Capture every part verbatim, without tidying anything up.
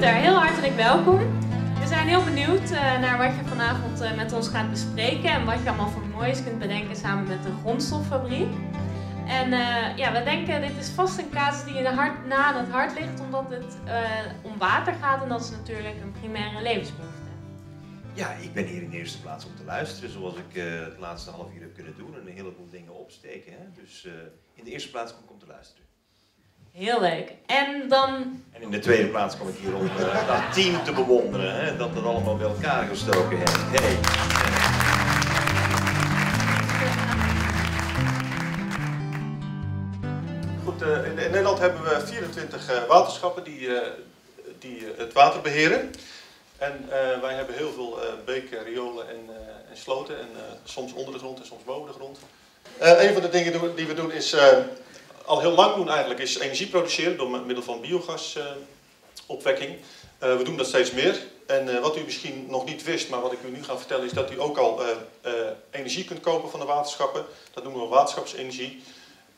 Daar heel hartelijk welkom. We zijn heel benieuwd uh, naar wat je vanavond uh, met ons gaat bespreken en wat je allemaal voor moois kunt bedenken samen met de grondstoffabriek. En uh, ja, we denken, dit is vast een casus die je hart, na aan het hart ligt, omdat het uh, om water gaat en dat is natuurlijk een primaire levensbehoefte. Ja, ik ben hier in de eerste plaats om te luisteren, zoals ik uh, het laatste half uur heb kunnen doen en een heleboel dingen opsteken. Hè? Dus uh, in de eerste plaats kom ik om te luisteren. Heel leuk. En dan... En in de tweede plaats kom ik hier om uh, dat team te bewonderen, hè? Dat het allemaal bij elkaar gestoken heeft. Hey. Goed, uh, in, in Nederland hebben we vierentwintig uh, waterschappen die, uh, die uh, het water beheren. En uh, wij hebben heel veel uh, beken, riolen en, uh, en sloten, en, uh, soms onder de grond en soms boven de grond. Uh, een van de dingen die we doen is, uh, al heel lang doen eigenlijk, is energie produceren door middel van biogasopwekking. Uh, uh, we doen dat steeds meer. En uh, wat u misschien nog niet wist, maar wat ik u nu ga vertellen, is dat u ook al uh, uh, energie kunt kopen van de waterschappen. Dat noemen we waterschapsenergie.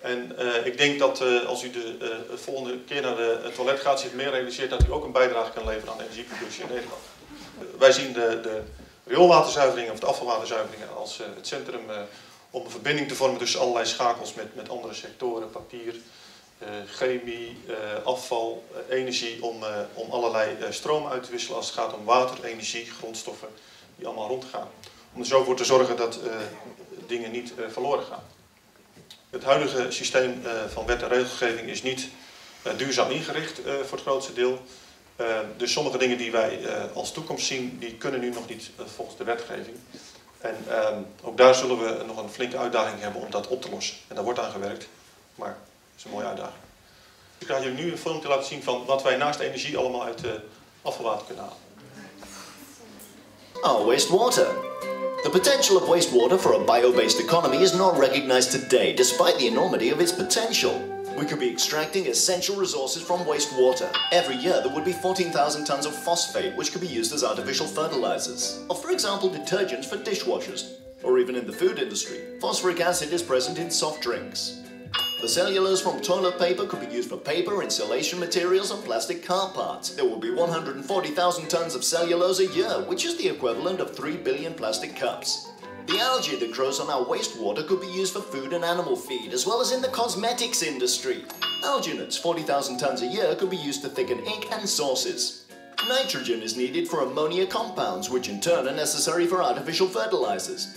En uh, ik denk dat uh, als u de uh, volgende keer naar het toilet gaat, zich meer realiseert dat u ook een bijdrage kan leveren aan energieproductie in Nederland. Uh, wij zien de, de rioolwaterzuivering of de afvalwaterzuivering als uh, het centrum uh, om een verbinding te vormen tussen allerlei schakels met, met andere sectoren, papier, uh, chemie, uh, afval, uh, energie, om, uh, om allerlei uh, stromen uit te wisselen als het gaat om water, energie, grondstoffen die allemaal rondgaan. Om er zo voor te zorgen dat uh, dingen niet uh, verloren gaan. Het huidige systeem van wet en regelgeving is niet duurzaam ingericht voor het grootste deel. Dus sommige dingen die wij als toekomst zien, die kunnen nu nog niet volgens de wetgeving. En ook daar zullen we nog een flinke uitdaging hebben om dat op te lossen. En daar wordt aan gewerkt, maar het is een mooie uitdaging. Ik ga jullie nu een filmpje laten zien van wat wij naast energie allemaal uit afvalwater kunnen halen. Oh, wastewater. The potential of wastewater for a bio-based economy is not recognized today, despite the enormity of its potential. We could be extracting essential resources from wastewater. Every year there would be fourteen thousand tons of phosphate which could be used as artificial fertilizers, or for example detergents for dishwashers, or even in the food industry. Phosphoric acid is present in soft drinks. The cellulose from toilet paper could be used for paper, insulation materials and plastic car parts. There will be one hundred forty thousand tons of cellulose a year, which is the equivalent of three billion plastic cups. The algae that grows on our wastewater could be used for food and animal feed, as well as in the cosmetics industry. Alginates, forty thousand tons a year, could be used to thicken ink and sauces. Nitrogen is needed for ammonia compounds, which in turn are necessary for artificial fertilizers.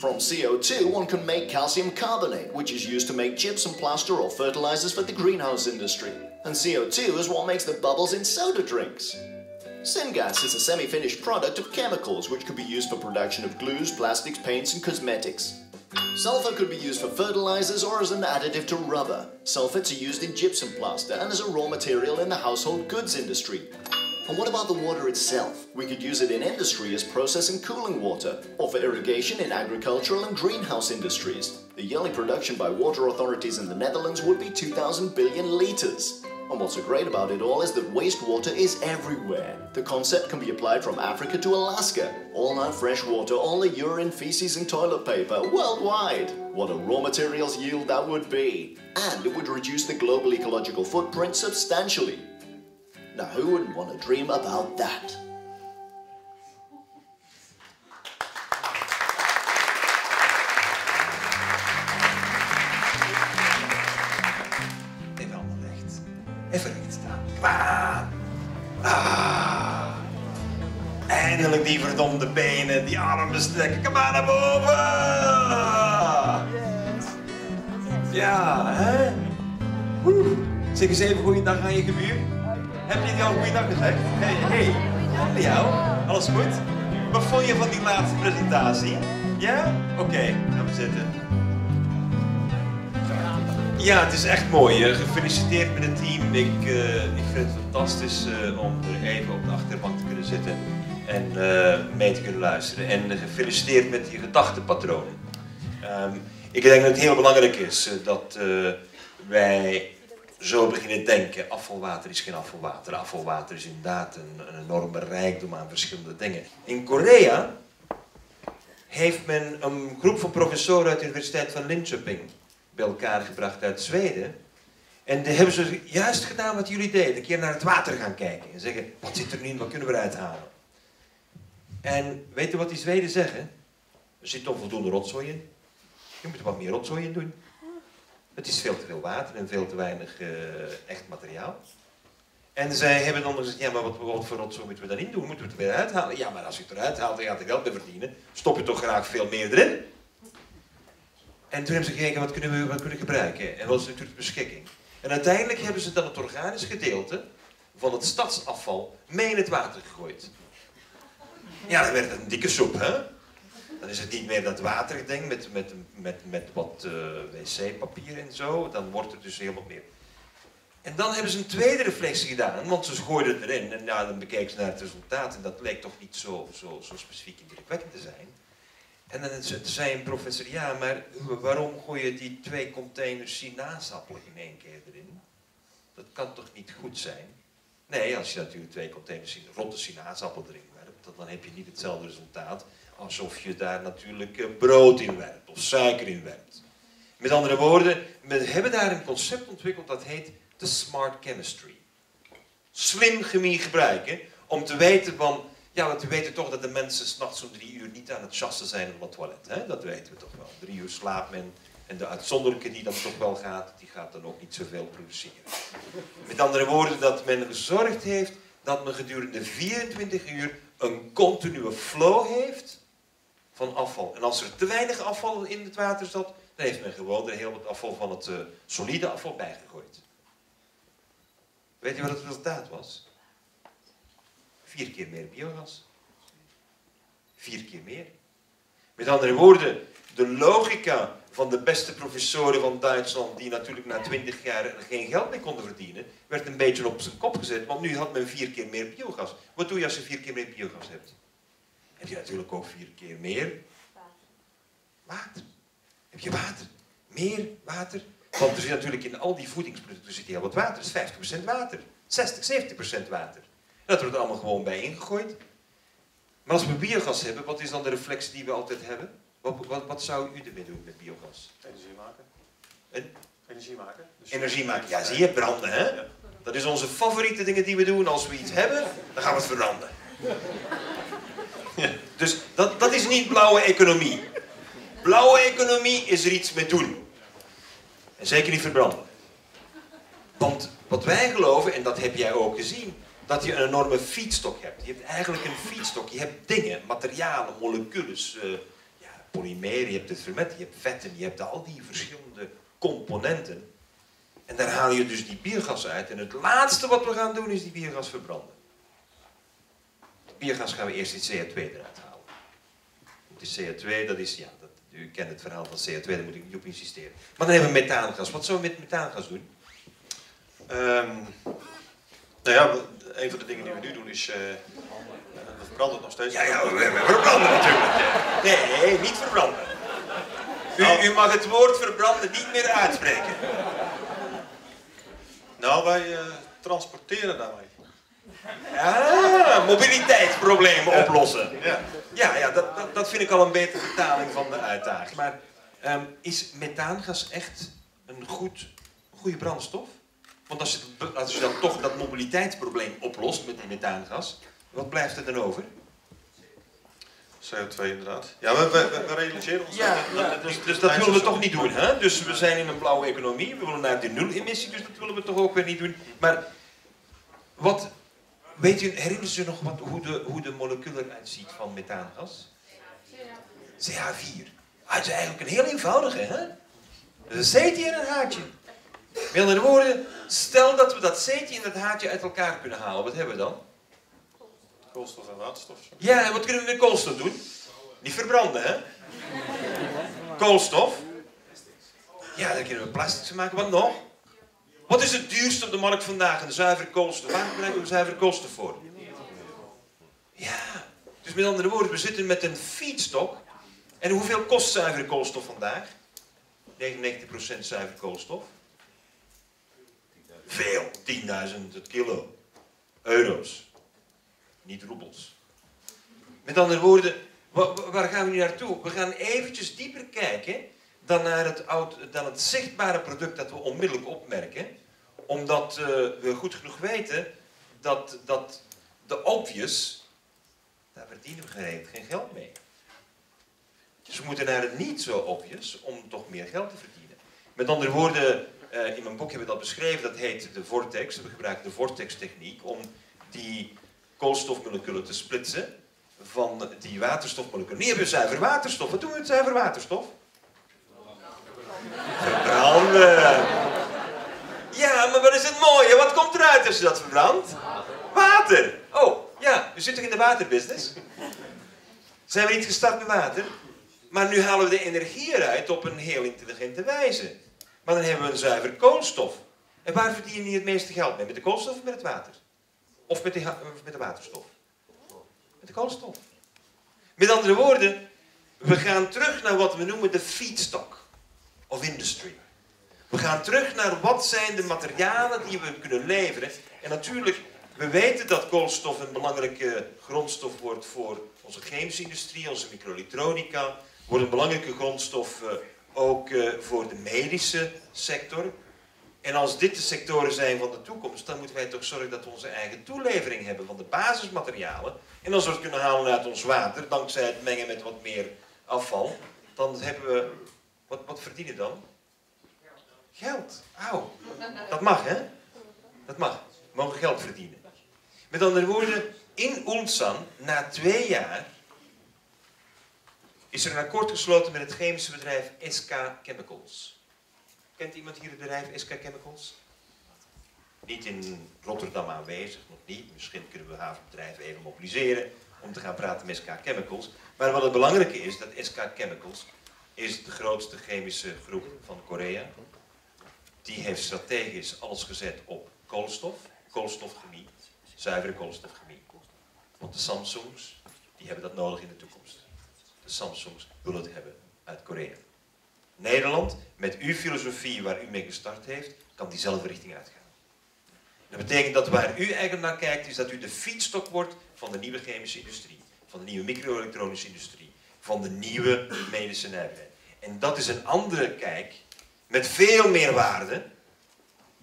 From C O two, one can make calcium carbonate, which is used to make gypsum plaster or fertilizers for the greenhouse industry. And C O two is what makes the bubbles in soda drinks. Syngas is a semi-finished product of chemicals, which could be used for production of glues, plastics, paints and cosmetics. Sulfur could be used for fertilizers or as an additive to rubber. Sulfates are used in gypsum plaster and as a raw material in the household goods industry. And what about the water itself? We could use it in industry as process and cooling water, or for irrigation in agricultural and greenhouse industries. The yearly production by water authorities in the Netherlands would be two thousand billion litres. And what's so great about it all is that wastewater is everywhere. The concept can be applied from Africa to Alaska. All our fresh water, all the urine, feces and toilet paper, worldwide. What a raw materials yield that would be. And it would reduce the global ecological footprint substantially. Nou, who wouldn't want to dream about that? Even allemaal recht. Even recht staan. Ah. Ah. Eindelijk die verdomde benen, die armen strekken. Kom maar naar boven! Ja, hè? Woe. Zeg eens even goeiedag aan je gebuur. Heb je die al een goede dag gezegd? Hey, hey, aan jou, alles goed? Wat vond je van die laatste presentatie? Ja? Oké, okay, gaan we zitten. Ja, het is echt mooi. Gefeliciteerd met het team. Ik, uh, ik vind het fantastisch uh, om er even op de achterbank te kunnen zitten en uh, mee te kunnen luisteren. En uh, gefeliciteerd met die gedachtenpatronen. Um, ik denk dat het heel belangrijk is uh, dat uh, wij... Zo beginnen denken, afvalwater is geen afvalwater. Afvalwater is inderdaad een, een enorme rijkdom aan verschillende dingen. In Korea heeft men een groep van professoren uit de Universiteit van Linköping bij elkaar gebracht uit Zweden. En dan hebben ze juist gedaan wat jullie deden. Een keer naar het water gaan kijken. En zeggen, wat zit er nu in, wat kunnen we eruit halen? En weet je wat die Zweden zeggen? Er zit onvoldoende rotzooi in. Je moet er wat meer rotzooi in doen. Het is veel te veel water en veel te weinig uh, echt materiaal. En zij hebben dan gezegd, ja, maar wat, wat voor rotzooi moeten we daarin doen? Moeten we het er weer uithalen? Ja, maar als je het eruit haalt, dan gaat er geld mee verdienen. Stop je toch graag veel meer erin? En toen hebben ze gekeken, wat kunnen we wat kunnen gebruiken? En wat is natuurlijk de beschikking? En uiteindelijk hebben ze dan het organisch gedeelte van het stadsafval mee in het water gegooid. Ja, dan werd het een dikke soep, hè? Dan is het niet meer dat waterding met, met, met, met wat uh, wc-papier en zo. Dan wordt het dus helemaal meer. En dan hebben ze een tweede reflectie gedaan, want ze gooiden het erin. En nou, dan bekeken ze naar het resultaat en dat leek toch niet zo, zo, zo specifiek indrukwekkend te zijn. En dan zei een professor, ja, maar waarom gooi je die twee containers sinaasappelen in één keer erin? Dat kan toch niet goed zijn? Nee, als je natuurlijk twee containers rotte sinaasappelen erin werpt, dan heb je niet hetzelfde resultaat alsof je daar natuurlijk brood in werpt of suiker in werpt. Met andere woorden, we hebben daar een concept ontwikkeld dat heet de smart chemistry. Slim chemie gebruiken om te weten van... Ja, want we weten toch dat de mensen s'nachts om drie uur niet aan het chassen zijn op het toilet. Hè? Dat weten we toch wel. Drie uur slaapt men. En de uitzonderlijke die dat toch wel gaat, die gaat dan ook niet zoveel produceren. Met andere woorden, dat men gezorgd heeft dat men gedurende vierentwintig uur een continue flow heeft van afval. En als er te weinig afval in het water zat, dan heeft men gewoon er heel wat afval van het uh, solide afval bijgegooid. Weet je wat het resultaat was? Vier keer meer biogas. Vier keer meer. Met andere woorden, de logica van de beste professoren van Duitsland, die natuurlijk na twintig jaar geen geld meer konden verdienen, werd een beetje op zijn kop gezet, want nu had men vier keer meer biogas. Wat doe je als je vier keer meer biogas hebt? Heb je natuurlijk ook vier keer meer water. Heb je water? Meer water? Want er zit natuurlijk in al die voedingsproducten zit heel wat water. Dat is vijftig procent water. zestig, zeventig procent water. Dat wordt allemaal gewoon bij ingegooid. Maar als we biogas hebben, wat is dan de reflex die we altijd hebben? Wat, wat, wat zou u ermee doen met biogas? Energie maken. En? Energie maken. Dus Energie maken. Ja, zie je, branden, hè? Ja. Dat is onze favoriete dingen die we doen. Als we iets hebben, dan gaan we het verbranden. Ja. Dus dat, dat is niet blauwe economie. Blauwe economie is er iets mee doen. En zeker niet verbranden. Want wat wij geloven, en dat heb jij ook gezien, dat je een enorme feedstock hebt. Je hebt eigenlijk een feedstock. Je hebt dingen, materialen, molecules, uh, ja, polymeren, je hebt het ferment, je hebt vetten, je hebt al die verschillende componenten. En daar haal je dus die biogas uit. En het laatste wat we gaan doen is die biogas verbranden. De biogas gaan we eerst die C O twee eruit halen. Die C O twee, dat is, ja, dat, u kent het verhaal van C O twee, daar moet ik niet op insisteren. Maar dan hebben we methaangas. Wat zullen we met methaangas doen? Um, nou ja... Een van de dingen die we nu doen is, uh, we verbranden het nog steeds. Ja, ja, we, we verbranden natuurlijk. Nee, niet verbranden. U, u mag het woord verbranden niet meer uitspreken. Nou, wij uh, transporteren daarmee. Ah, mobiliteitsproblemen oplossen. Ja, ja, ja dat, dat, dat vind ik al een betere vertaling van de uitdaging. Maar um, is methaangas echt een goed, goede brandstof? Want als je, als je dan toch dat mobiliteitsprobleem oplost met die methaangas, wat blijft er dan over? C O twee inderdaad. Ja, we, we, we realiseren ons ja, dat. Ja, dus, dus dat willen we toch niet doen, hè? Dus we zijn in een blauwe economie, we willen naar de nul-emissie, dus dat willen we toch ook weer niet doen. Maar wat, weet je, herinneren ze nog wat, hoe, de, hoe de molecuul eruit ziet van methaangas? C H vier. Ah, het is eigenlijk een heel eenvoudige, hè? Dat is een C-tje en een H-tje. Met andere woorden, stel dat we dat C'tje en dat H'tje uit elkaar kunnen halen. Wat hebben we dan? Koolstof en waterstof. Ja, en wat kunnen we met koolstof doen? Niet verbranden, hè? Koolstof. Ja, dan kunnen we plastics maken. Wat nog? Wat is het duurste op de markt vandaag? Een zuivere koolstof. Waar gebruiken we zuivere koolstof voor? Ja. Dus met andere woorden, we zitten met een feedstock. En hoeveel kost zuivere koolstof vandaag? negenennegentig procent zuivere koolstof. Veel, tienduizend het kilo. Euro's. Niet roebels. Met andere woorden, waar gaan we nu naartoe? We gaan eventjes dieper kijken dan naar het, oud, dan het zichtbare product dat we onmiddellijk opmerken. Omdat uh, we goed genoeg weten dat, dat de obvious, daar verdienen we geen geld mee. Dus we moeten naar het niet zo obvious om toch meer geld te verdienen. Met andere woorden, uh, in mijn boek hebben we dat beschreven, dat heet de vortex. We gebruiken de vortex-techniek om die koolstofmoleculen te splitsen van die waterstofmoleculen. Nu hebben we zuiver waterstof. Wat doen we met zuiver waterstof? Verbranden. Ja, maar wat is het mooie? Wat komt eruit als je dat verbrandt? Water. Oh, ja, we zitten toch in de waterbusiness? Zijn we niet gestart met water? Maar nu halen we de energie eruit op een heel intelligente wijze. Maar dan hebben we een zuiver koolstof. En waar verdien je het meeste geld mee? Met de koolstof of met het water? Of met de, met de waterstof? Met de koolstof. Met andere woorden, we gaan terug naar wat we noemen de feedstock of industry. We gaan terug naar wat zijn de materialen die we kunnen leveren. En natuurlijk, we weten dat koolstof een belangrijke grondstof wordt voor onze chemische industrie, onze microelektronica. Wordt een belangrijke grondstof uh, ook uh, voor de medische sector. En als dit de sectoren zijn van de toekomst, dan moeten wij toch zorgen dat we onze eigen toelevering hebben van de basismaterialen. En als we het kunnen halen uit ons water, dankzij het mengen met wat meer afval, dan hebben we... Wat, wat verdienen dan? Geld. Auw. Dat mag, hè? Dat mag. We mogen geld verdienen. Met andere woorden, in Ulsan, na twee jaar, is er een akkoord gesloten met het chemische bedrijf S K Chemicals. Kent iemand hier het bedrijf S K Chemicals? Niet in Rotterdam aanwezig, nog niet. Misschien kunnen we havenbedrijven even mobiliseren om te gaan praten met S K Chemicals. Maar wat het belangrijke is, dat S K Chemicals is de grootste chemische groep van Korea. Die heeft strategisch alles gezet op koolstof, koolstofchemie, zuivere koolstofchemie. Want de Samsungs, die hebben dat nodig in de toekomst. De Samsungs willen het hebben uit Korea. Nederland, met uw filosofie waar u mee gestart heeft, kan diezelfde richting uitgaan. Dat betekent dat waar u eigenlijk naar kijkt, is dat u de feedstock wordt van de nieuwe chemische industrie, van de nieuwe micro-elektronische industrie, van de nieuwe medicijnijbedrijf. En dat is een andere kijk, met veel meer waarde,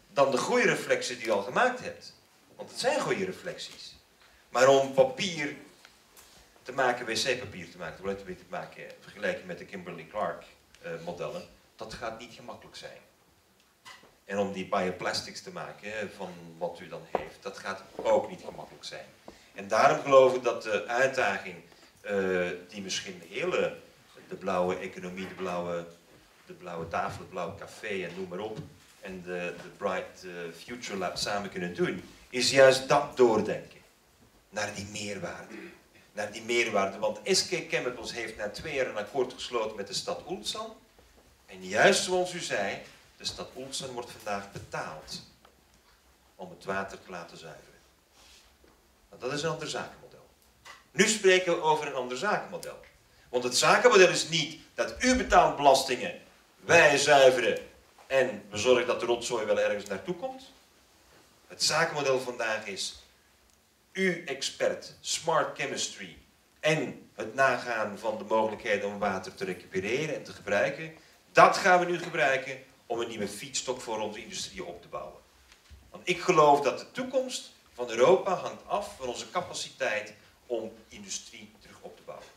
dan de goede reflexen die u al gemaakt hebt. Want het zijn goede reflecties. Maar om papier te maken, wc-papier te maken, toiletpapier te maken, vergelijken met de Kimberly-Clark uh, modellen, dat gaat niet gemakkelijk zijn. En om die bioplastics te maken van wat u dan heeft, dat gaat ook niet gemakkelijk zijn. En daarom geloof ik dat de uitdaging uh, die misschien de hele, de blauwe economie, de blauwe, de blauwe tafel, het blauwe café en noem maar op, en de, de Bright Future Lab samen kunnen doen, is juist dat doordenken. Naar die meerwaarde. Naar die meerwaarde, want S K Chemicals heeft na twee jaar een akkoord gesloten met de stad Ulsan. En juist zoals u zei, de stad Ulsan wordt vandaag betaald om het water te laten zuiveren. Want dat is een ander zakenmodel. Nu spreken we over een ander zakenmodel. Want het zakenmodel is niet dat u betaalt belastingen, wij zuiveren en we zorgen dat de rotzooi wel ergens naartoe komt. Het zakenmodel vandaag is... U expert, smart chemistry en het nagaan van de mogelijkheden om water te recupereren en te gebruiken. Dat gaan we nu gebruiken om een nieuwe feedstock voor onze industrie op te bouwen. Want ik geloof dat de toekomst van Europa hangt af van onze capaciteit om industrie terug op te bouwen.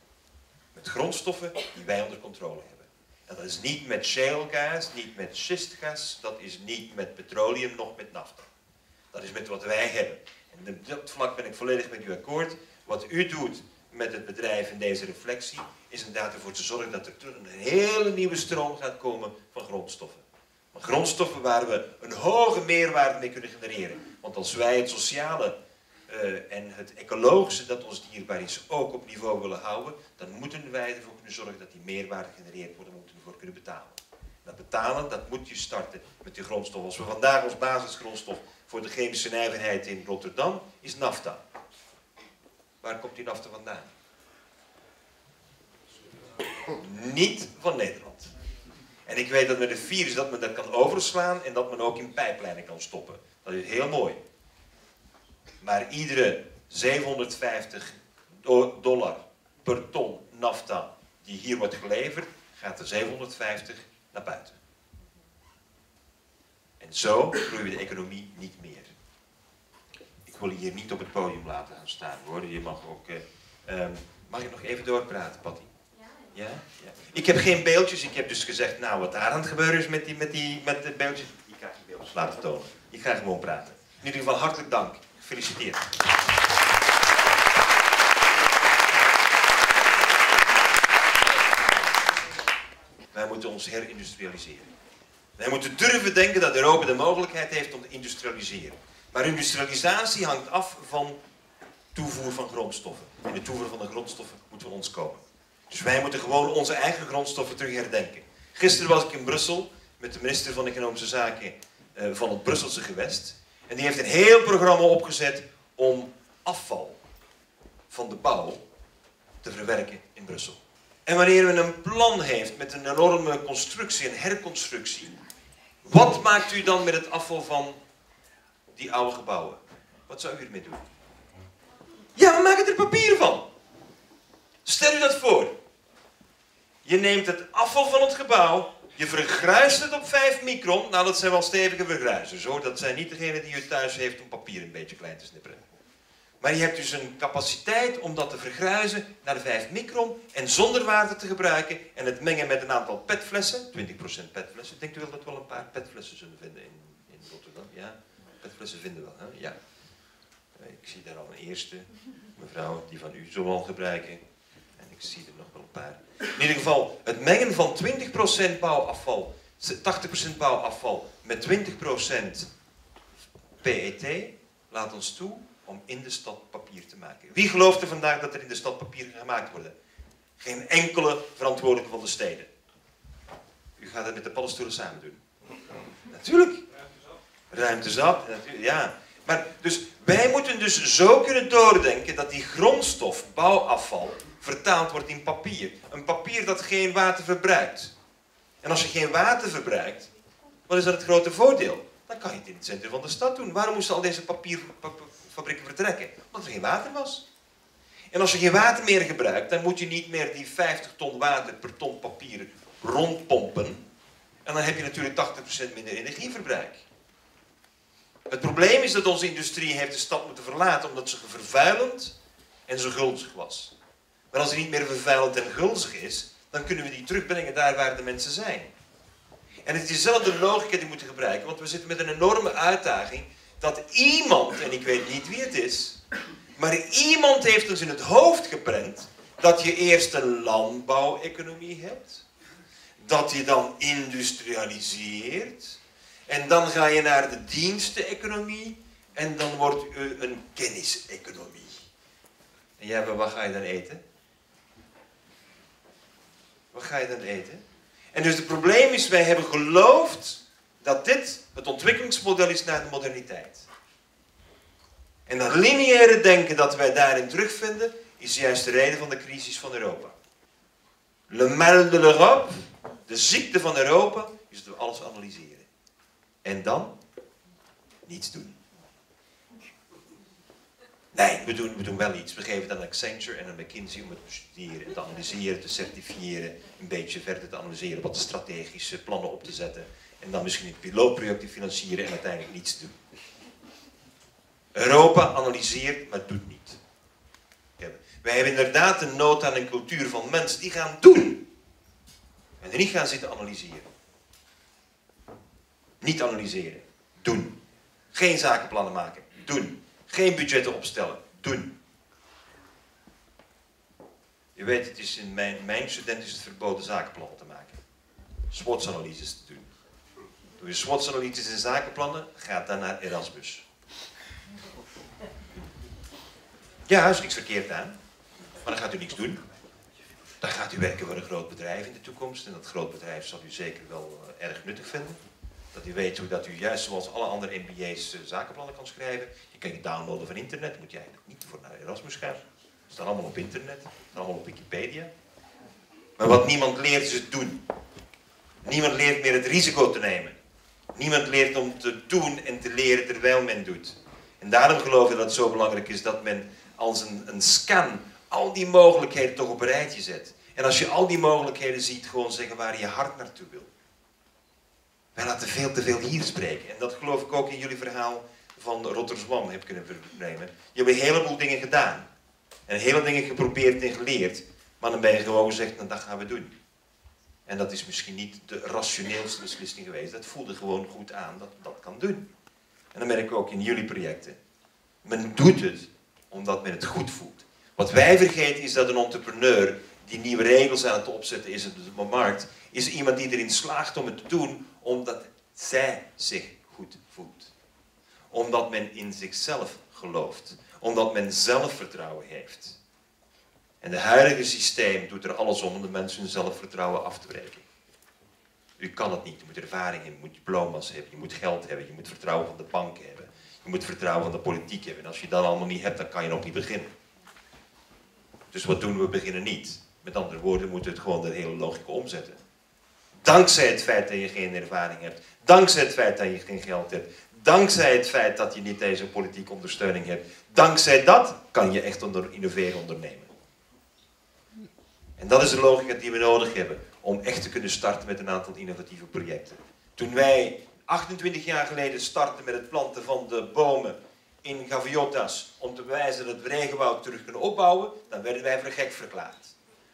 Met grondstoffen die wij onder controle hebben. En dat is niet met shalegas, niet met schistgas, dat is niet met petroleum, nog met nafta. Dat is met wat wij hebben. En op dat vlak ben ik volledig met u akkoord. Wat u doet met het bedrijf in deze reflectie is inderdaad ervoor te zorgen dat er terug een hele nieuwe stroom gaat komen van grondstoffen. Maar grondstoffen waar we een hoge meerwaarde mee kunnen genereren. Want als wij het sociale uh, en het ecologische dat ons dierbaar is ook op niveau willen houden, dan moeten wij ervoor kunnen zorgen dat die meerwaarde gegenereerd wordt en moeten we ervoor kunnen betalen. Dat betalen, dat moet je starten met die grondstof. Als we vandaag als basisgrondstof voor de chemische nijverheid in Rotterdam is NAFTA. Waar komt die NAFTA vandaan? Niet van Nederland. En ik weet dat met een virus dat men dat kan overslaan en dat men ook in pijplijnen kan stoppen. Dat is heel mooi. Maar iedere zevenhonderdvijftig dollar per ton NAFTA die hier wordt geleverd, gaat er zevenhonderdvijftig naar buiten. En zo groeien we de economie niet meer. Ik wil je hier niet op het podium laten gaan staan hoor. Je mag ook... Uh, um, mag ik nog even doorpraten, Patty? Ja, ja. Ik heb geen beeldjes, ik heb dus gezegd, nou wat daar aan het gebeuren is met, die, met, die, met de beeldjes. Ik ga geen beeldjes laten tonen. Ik ga gewoon praten. In ieder geval hartelijk dank. Gefeliciteerd. Wij moeten ons herindustrialiseren. Wij moeten durven denken dat Europa de mogelijkheid heeft om te industrialiseren. Maar industrialisatie hangt af van toevoer van grondstoffen. En de toevoer van de grondstoffen moet van ons komen. Dus wij moeten gewoon onze eigen grondstoffen terug herdenken. Gisteren was ik in Brussel met de minister van Economische Zaken van het Brusselse gewest. En die heeft een heel programma opgezet om afval van de bouw te verwerken in Brussel. En wanneer men een plan heeft met een enorme constructie, een herconstructie. Wat maakt u dan met het afval van die oude gebouwen? Wat zou u ermee doen? Ja, we maken er papier van. Stel u dat voor. Je neemt het afval van het gebouw, je vergruist het op vijf micron. Nou, dat zijn wel stevige vergruisers hoor. Dat zijn niet degenen die u thuis heeft om papier een beetje klein te snipperen. Maar je hebt dus een capaciteit om dat te vergruizen naar de vijf micron en zonder water te gebruiken en het mengen met een aantal petflessen, twintig procent petflessen. Denkt u wel dat we wel een paar petflessen zullen vinden in, in Rotterdam? Ja, petflessen vinden we wel, hè? Ja. Ik zie daar al een eerste, mevrouw, die van u zullen we al gebruiken. Ik zie er nog wel een paar. In ieder geval, het mengen van twintig procent bouwafval, tachtig procent bouwafval met twintig procent P E T, laat ons toe om in de stad papier te maken. Wie gelooft er vandaag dat er in de stad papier gemaakt worden? Geen enkele verantwoordelijke van de steden. U gaat het met de paddenstoelen samen doen. Natuurlijk. Ruimtes af. Ja. Maar dus, wij moeten dus zo kunnen doordenken dat die grondstof, bouwafval, vertaald wordt in papier. Een papier dat geen water verbruikt. En als je geen water verbruikt, wat is dat het grote voordeel? Dan kan je het in het centrum van de stad doen. Waarom moesten al deze papierfabrieken vertrekken? Omdat er geen water was. En als je geen water meer gebruikt, dan moet je niet meer die vijftig ton water per ton papier rondpompen. En dan heb je natuurlijk tachtig procent minder energieverbruik. Het probleem is dat onze industrie heeft de stad moeten verlaten omdat ze vervuilend en zo gulzig was. Maar als die niet meer vervuilend en gulzig is, dan kunnen we die terugbrengen daar waar de mensen zijn. En het is diezelfde logica die we moeten gebruiken, want we zitten met een enorme uitdaging dat iemand, en ik weet niet wie het is, maar iemand heeft ons in het hoofd geprent dat je eerst een landbouweconomie hebt, dat je dan industrialiseert, en dan ga je naar de diensteneconomie en dan wordt u een kenniseconomie. En jij, wat ga je dan eten? Wat ga je dan eten? En dus het probleem is, wij hebben geloofd dat dit het ontwikkelingsmodel is naar de moderniteit. En dat lineaire denken dat wij daarin terugvinden, is juist de reden van de crisis van Europa. Le mal de l'Europe, de ziekte van Europa, is dat we alles analyseren. En dan niets doen. Nee, we doen, we doen wel iets. We geven het aan Accenture en aan McKinsey om het te bestuderen, te analyseren, te certificeren, een beetje verder te analyseren, wat de strategische plannen op te zetten en dan misschien het pilootproject te financieren en uiteindelijk niets doen. Europa analyseert, maar doet niet. Wij hebben inderdaad een nood aan een cultuur van mensen die gaan doen en die niet gaan zitten analyseren. Niet analyseren. Doen. Geen zakenplannen maken. Doen. Geen budgetten opstellen. Doen. Je weet, het is in mijn, mijn student is het verboden zakenplannen te maken. SWOT-analyses te doen. Doe je SWOT-analyses en zakenplannen, gaat dan naar Erasmus. Ja, er is niks verkeerd aan. Maar dan gaat u niks doen. Dan gaat u werken voor een groot bedrijf in de toekomst. En dat groot bedrijf zal u zeker wel erg nuttig vinden. Dat u weet hoe dat u juist zoals alle andere M B A's zakenplannen kan schrijven. Je kan je downloaden van internet, moet je eigenlijk niet voor naar Erasmus gaan. Het staat allemaal op internet, het staat allemaal op Wikipedia. Maar wat niemand leert is het doen. Niemand leert meer het risico te nemen. Niemand leert om te doen en te leren terwijl men doet. En daarom geloof ik dat het zo belangrijk is dat men als een, een scan al die mogelijkheden toch op een rijtje zet. En als je al die mogelijkheden ziet, gewoon zeggen waar je hart naartoe wil. Wij laten veel te veel hier spreken. En dat geloof ik ook in jullie verhaal van Rotterdam heb kunnen vernemen. Je hebt een heleboel dingen gedaan. En hele dingen geprobeerd en geleerd. Maar dan ben je gewoon gezegd, nou, dat gaan we doen. En dat is misschien niet de rationeelste beslissing geweest. Dat voelde gewoon goed aan dat dat kan doen. En dan merk ik ook in jullie projecten. Men doet het omdat men het goed voelt. Wat wij vergeten is dat een entrepreneur die nieuwe regels aan het opzetten is op de markt, is iemand die erin slaagt om het te doen omdat zij zich goed voelt. Omdat men in zichzelf gelooft. Omdat men zelfvertrouwen heeft. En het huidige systeem doet er alles om om de mensen hun zelfvertrouwen af te breken. U kan het niet. Je moet ervaring hebben, je moet diploma's hebben, je moet geld hebben, je moet vertrouwen van de bank hebben. Je moet vertrouwen van de politiek hebben. En als je dat allemaal niet hebt, dan kan je nog niet beginnen. Dus wat doen we? We beginnen niet. Met andere woorden, we moeten het gewoon de hele logica omzetten. Dankzij het feit dat je geen ervaring hebt. Dankzij het feit dat je geen geld hebt. Dankzij het feit dat je niet deze politieke ondersteuning hebt. Dankzij dat kan je echt onder innoveren ondernemen. En dat is de logica die we nodig hebben om echt te kunnen starten met een aantal innovatieve projecten. Toen wij achtentwintig jaar geleden startten met het planten van de bomen in Gaviotas om te bewijzen dat we regenwoud terug kunnen opbouwen, dan werden wij voor gek verklaard.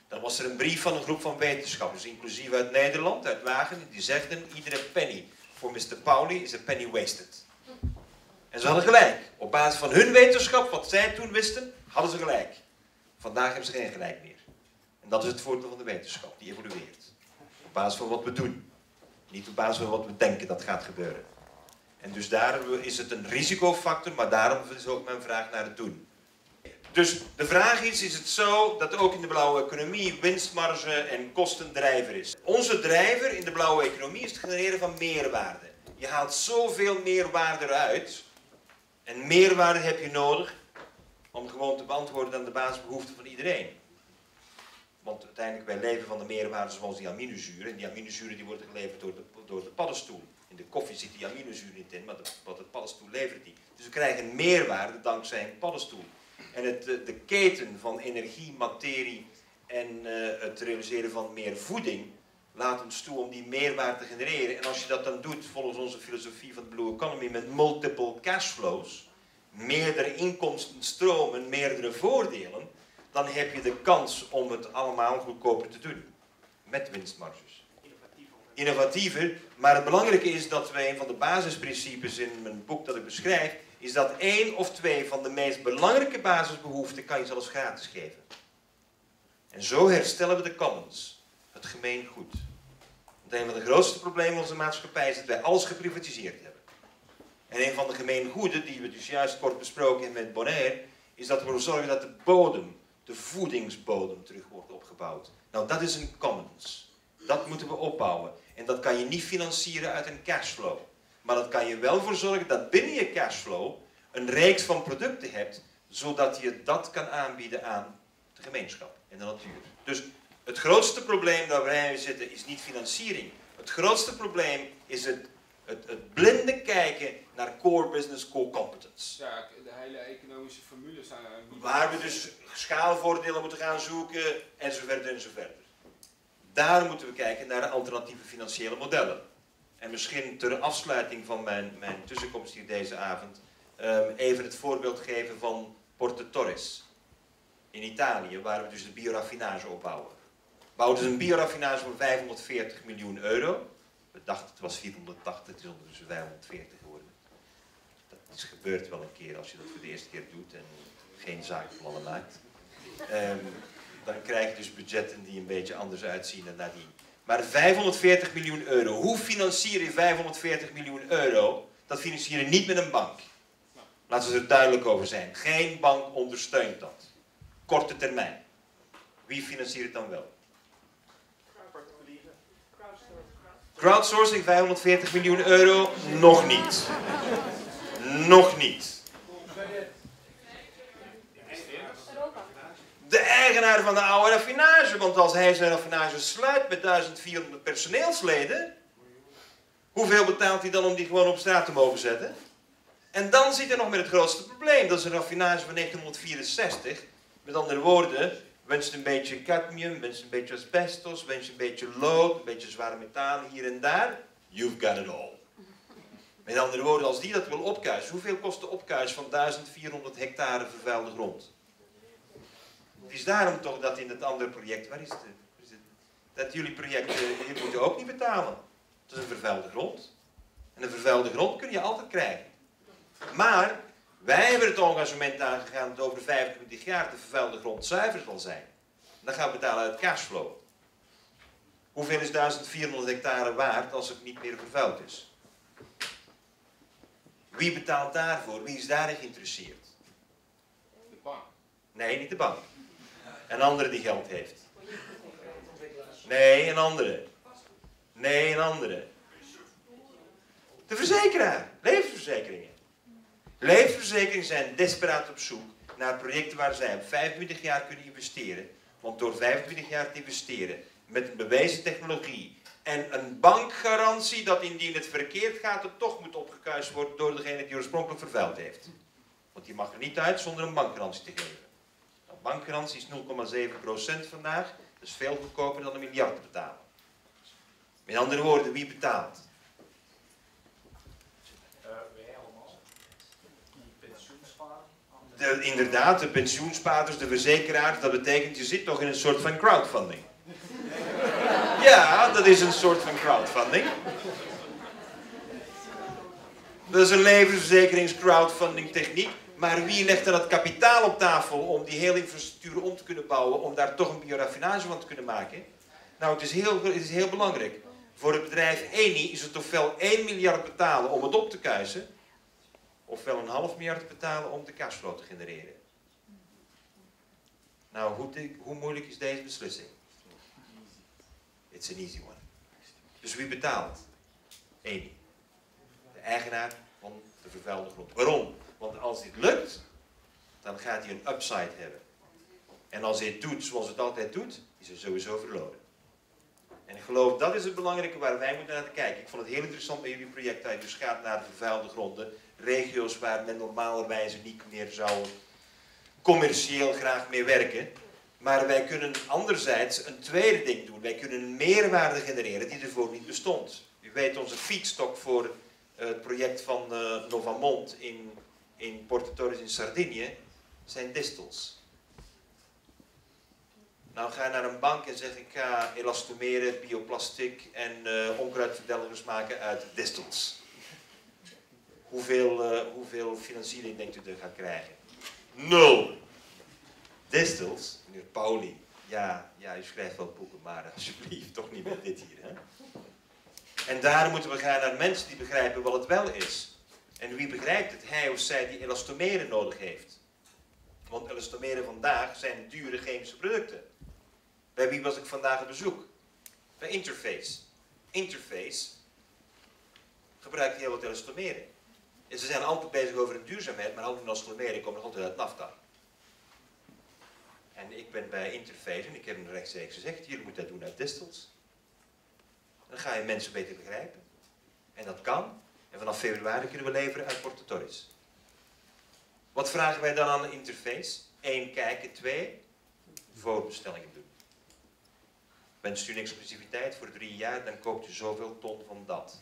Dan was er een brief van een groep van wetenschappers, inclusief uit Nederland, uit Wageningen, die zegden, iedere penny voor mister Pauli is een penny wasted. En ze hadden gelijk. Op basis van hun wetenschap, wat zij toen wisten, hadden ze gelijk. Vandaag hebben ze geen gelijk meer. En dat is het voordeel van de wetenschap, die evolueert. Op basis van wat we doen. Niet op basis van wat we denken dat gaat gebeuren. En dus daarom is het een risicofactor, maar daarom is ook mijn vraag naar het doen. Dus de vraag is, is het zo dat ook in de blauwe economie winstmarge en kosten drijver is? Onze drijver in de blauwe economie is het genereren van meerwaarde. Je haalt zoveel meerwaarde eruit. En meerwaarde heb je nodig om gewoon te beantwoorden aan de basisbehoeften van iedereen. Want uiteindelijk wij leven van de meerwaarde zoals die aminozuren. En die aminozuren die worden geleverd door de, door de paddenstoel. In de koffie zit die aminozuur niet in, maar de, wat de paddenstoel levert die. Dus we krijgen meerwaarde dankzij een paddenstoel. En het, de, de keten van energie, materie en uh, het realiseren van meer voeding laat ons toe om die meerwaarde te genereren. En als je dat dan doet volgens onze filosofie van de Blue Economy met multiple cashflows, meerdere inkomstenstromen, meerdere voordelen, dan heb je de kans om het allemaal goedkoper te doen. Met winstmarges. Innovatiever. Maar het belangrijke is dat we een van de basisprincipes in mijn boek dat ik beschrijf, is dat één of twee van de meest belangrijke basisbehoeften kan je zelfs gratis geven. En zo herstellen we de commons, het gemeengoed. Want een van de grootste problemen in onze maatschappij is dat wij alles geprivatiseerd hebben. En een van de gemeengoeden, die we dus juist kort besproken hebben met Bonaire, is dat we ervoor zorgen dat de bodem, de voedingsbodem, terug wordt opgebouwd. Nou, dat is een commons. Dat moeten we opbouwen. En dat kan je niet financieren uit een cashflow. Maar dat kan je wel voor zorgen dat binnen je cashflow een reeks van producten hebt, zodat je dat kan aanbieden aan de gemeenschap en de natuur. Dus het grootste probleem waar wij in zitten is niet financiering. Het grootste probleem is het, het, het blinde kijken naar core business, core competence. Ja, de hele economische formules zijn niet. Waar we dus schaalvoordelen moeten gaan zoeken en zo verder en zo verder. Daar moeten we kijken naar de alternatieve financiële modellen. En misschien ter afsluiting van mijn, mijn tussenkomst hier deze avond, um, even het voorbeeld geven van Porto Torres in Italië, waar we dus de bioraffinage opbouwen. We bouwden dus een bioraffinage voor vijfhonderdveertig miljoen euro. We dachten het was vierhonderdtachtig, het is ondertussen vijfhonderdveertig geworden. Dat is gebeurt wel een keer als je dat voor de eerste keer doet en geen zakenplannen maakt. Um, dan krijg je dus budgetten die een beetje anders uitzien dan naar die. Maar vijfhonderdveertig miljoen euro. Hoe financier je vijfhonderdveertig miljoen euro? Dat financier je niet met een bank. Laten we er duidelijk over zijn. Geen bank ondersteunt dat. Korte termijn. Wie financiert het dan wel? Crowdsourcing vijfhonderdveertig miljoen euro? Nog niet. Nog niet. De eigenaar van de oude raffinage, want als hij zijn raffinage sluit met duizend vierhonderd personeelsleden, hoeveel betaalt hij dan om die gewoon op straat te mogen zetten? En dan zit hij nog met het grootste probleem, dat is een raffinage van negentienhonderdvierenzestig. Met andere woorden, wenst een beetje cadmium, wenst een beetje asbestos, wenst een beetje lood, een beetje zware metalen hier en daar. you've got it all. Met andere woorden, als die dat wil opkuisen, hoeveel kost de opkuis van duizend vierhonderd hectare vervuilde grond? Het is daarom toch dat in het andere project, waar is het, waar is het dat jullie project, jullie moeten ook niet betalen. Het is een vervuilde grond. En een vervuilde grond kun je altijd krijgen. Maar wij hebben het engagement aangegaan dat over de vijfentwintig jaar de vervuilde grond zuiver zal zijn. Dan gaan we betalen uit cashflow. Hoeveel is duizend vierhonderd hectare waard als het niet meer vervuild is? Wie betaalt daarvoor? Wie is daarin geïnteresseerd? De bank. Nee, niet de bank. Een andere die geld heeft. Nee, een andere. Nee, een andere. De verzekeraar. Levensverzekeringen. Levensverzekeringen zijn desperaat op zoek naar projecten waar zij op vijfentwintig jaar kunnen investeren. Want door vijfentwintig jaar te investeren met een bewezen technologie en een bankgarantie dat indien het verkeerd gaat, het toch moet opgekuist worden door degene die oorspronkelijk vervuild heeft. Want die mag er niet uit zonder een bankgarantie te geven. Nou, bankgarantie is nul komma zeven procent vandaag, dat is veel goedkoper dan een miljard te betalen. Met andere woorden, wie betaalt? De, inderdaad, de pensioenspaarders, de verzekeraars, dat betekent je zit toch in een soort van crowdfunding. Ja, dat is een soort van crowdfunding. Dat is een levensverzekerings-crowdfunding techniek, maar wie legt dan het kapitaal op tafel om die hele infrastructuur om te kunnen bouwen, om daar toch een bioraffinage van te kunnen maken? Nou, het is heel, het is heel belangrijk. Voor het bedrijf Eni is het ofwel één miljard betalen om het op te kuisen, ofwel een half miljard betalen om de cashflow te genereren. Nou, hoe, de, hoe moeilijk is deze beslissing? It's an easy one. Dus wie betaalt? Eni. De eigenaar van de vervuilde grond. Waarom? Want als dit lukt, dan gaat hij een upside hebben. En als hij het doet zoals het altijd doet, is hij sowieso verloren. En ik geloof dat is het belangrijke waar wij moeten naar kijken. Ik vond het heel interessant bij jullie project dat je dus gaat naar de vervuilde gronden. Regio's waar men normalerwijze niet meer zou commercieel graag mee werken. Maar wij kunnen anderzijds een tweede ding doen. Wij kunnen een meerwaarde genereren die ervoor niet bestond. U weet onze feedstock voor het project van uh, Novamont in, in Porto Torres in Sardinië zijn distels. Nou ga je naar een bank en zeg ik ga elastomeren, bioplastic en uh, onkruidverdelgers maken uit distels. Hoeveel, uh, hoeveel financiering denkt u er gaat krijgen? Nul! Distels, meneer Pauli, ja, ja, u schrijft wel boeken, maar alsjeblieft, toch niet met dit hier. Hè? En daar moeten we gaan naar mensen die begrijpen wat het wel is. En wie begrijpt het? Hij of zij die elastomeren nodig heeft. Want elastomeren vandaag zijn dure chemische producten. Bij wie was ik vandaag op bezoek? Bij Interface. Interface gebruikt heel wat elastomeren. En ze zijn altijd bezig over hun duurzaamheid, maar al die elastomeren komen nog altijd uit NAFTA. En ik ben bij Interface en ik heb hem rechtstreeks gezegd, jullie moeten dat doen uit distels. Dan ga je mensen beter begrijpen. En dat kan. En vanaf februari kunnen we leveren uit Porto Torres. Wat vragen wij dan aan Interface? Eén, kijken. Twee, voorbestellingen doen. Wenst u een exclusiviteit voor drie jaar, dan koopt u zoveel ton van dat.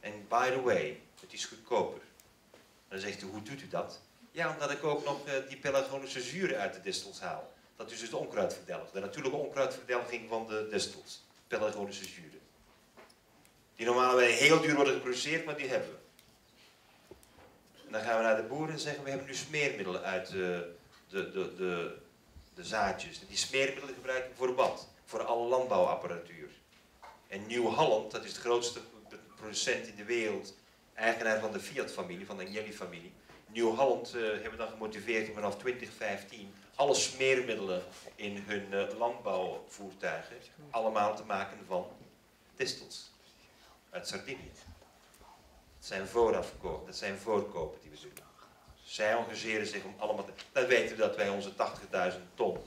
En by the way, het is goedkoper. Dan zegt u, hoe doet u dat? Ja, omdat ik ook nog uh, die pelagonische zuren uit de distels haal. Dat is dus de onkruidverdelging. De natuurlijke onkruidverdelging van de distels. Pelagonische zuren. Die normaal heel duur worden geproduceerd, maar die hebben we. En dan gaan we naar de boeren en zeggen, we hebben nu smeermiddelen uit de, de, de, de, de zaadjes. En die smeermiddelen gebruiken we voor wat? Voor alle landbouwapparatuur. En Nieuw-Holland, dat is de grootste producent in de wereld, eigenaar van de Fiat-familie, van de Agnelli-familie. Nieuw-Holland uh, hebben dan gemotiveerd om vanaf twintig vijftien alle smeermiddelen in hun uh, landbouwvoertuigen allemaal te maken van distels uit Sardinië. Dat zijn voorafkopen, dat zijn voorkopen die we doen. Zij engageren zich om allemaal te... Dan weten we dat wij onze tachtigduizend ton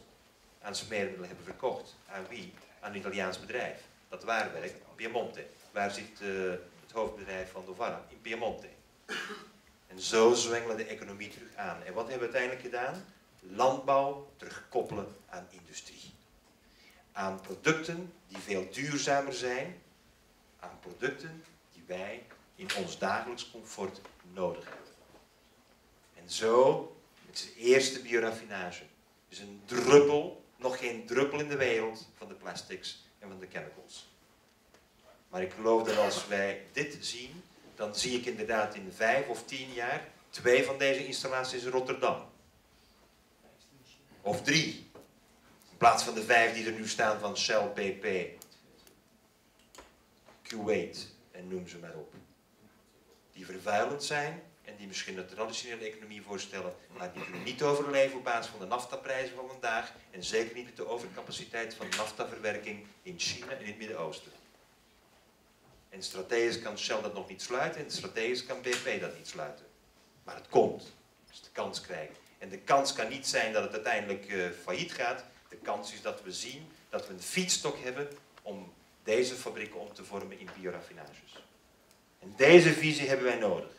aan smeermiddelen hebben verkocht. Aan wie? Aan een Italiaans bedrijf. Dat waar werkt, Piemonte. Waar zit uh, het hoofdbedrijf van Novara? In Piemonte. En zo zwengelen de economie terug aan. En wat hebben we uiteindelijk gedaan? Landbouw terugkoppelen aan industrie. Aan producten die veel duurzamer zijn, aan producten die wij in ons dagelijks comfort nodig hebben. En zo, het is de eerste bioraffinage. Dus een druppel, nog geen druppel in de wereld van de plastics en van de chemicals. Maar ik geloof dat als wij dit zien, dan zie ik inderdaad in vijf of tien jaar twee van deze installaties in Rotterdam. Of drie. In plaats van de vijf die er nu staan van Shell, B P, Kuwait en noem ze maar op. Die vervuilend zijn en die misschien een traditionele economie voorstellen, maar die kunnen niet overleven op basis van de NAFTA-prijzen van vandaag en zeker niet met de overcapaciteit van NAFTA-verwerking in China en in het Midden-Oosten. En strategisch kan Shell dat nog niet sluiten en strategisch kan B P dat niet sluiten. Maar het komt, dus de kans krijgen. En de kans kan niet zijn dat het uiteindelijk uh, failliet gaat. De kans is dat we zien dat we een fietsstok hebben om deze fabrieken om te vormen in bioraffinages. En deze visie hebben wij nodig.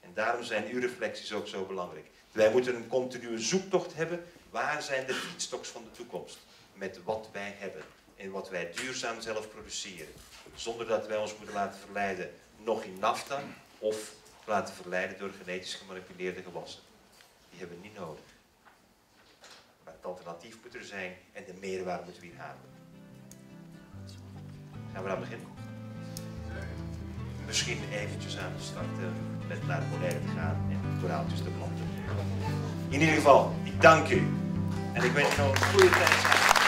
En daarom zijn uw reflecties ook zo belangrijk. Wij moeten een continue zoektocht hebben. Waar zijn de fietsstoks van de toekomst? Met wat wij hebben. En wat wij duurzaam zelf produceren. Zonder dat wij ons moeten laten verleiden nog in NAFTA of laten verleiden door genetisch gemanipuleerde gewassen. Die hebben we niet nodig. Maar het alternatief moet er zijn en de meerwaarde moeten we hier halen. Gaan we daar beginnen? Misschien eventjes aan te starten met naar Bonaire te gaan en koraaltjes te planten. In ieder geval, ik dank u en ik wens u nog een goede tijd.